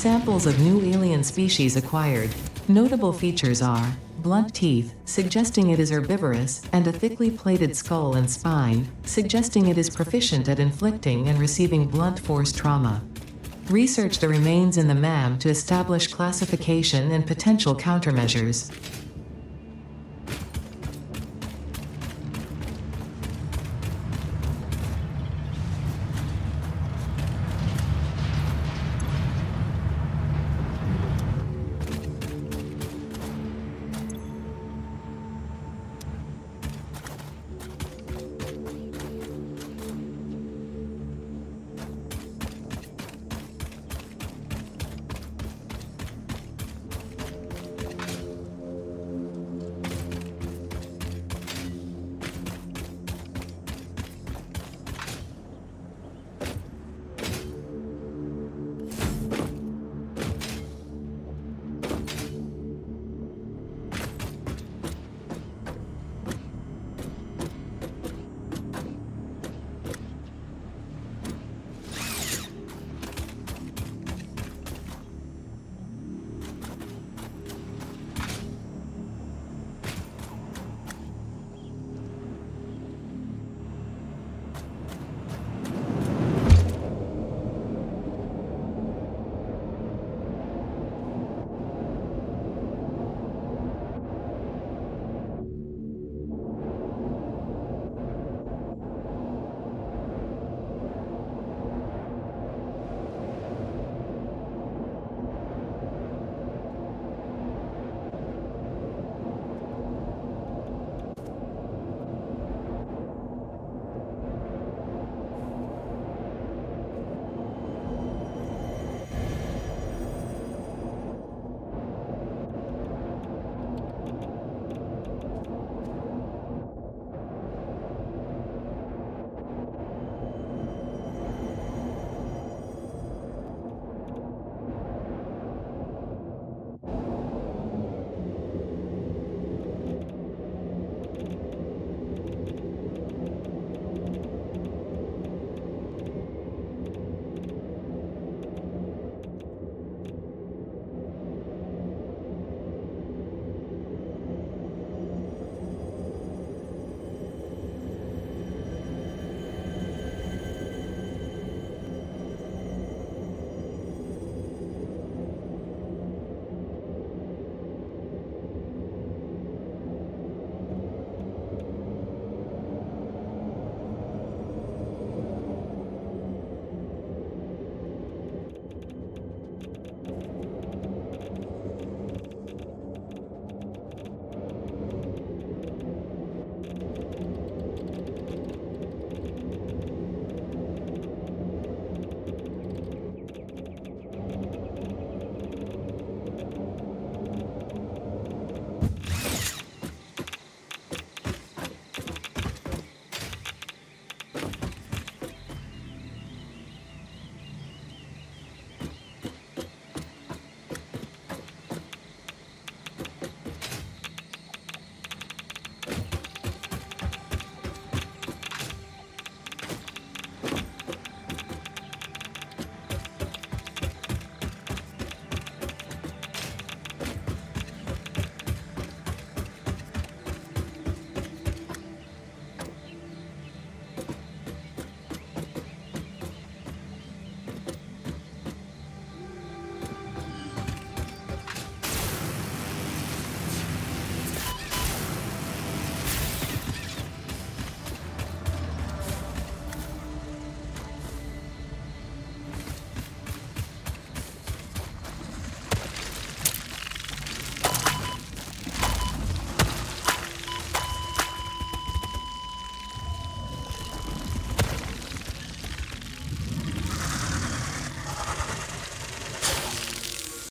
samples of new alien species acquired. Notable features are blunt teeth, suggesting it is herbivorous, and a thickly plated skull and spine, suggesting it is proficient at inflicting and receiving blunt force trauma. Research the remains in the MAM to establish classification and potential countermeasures.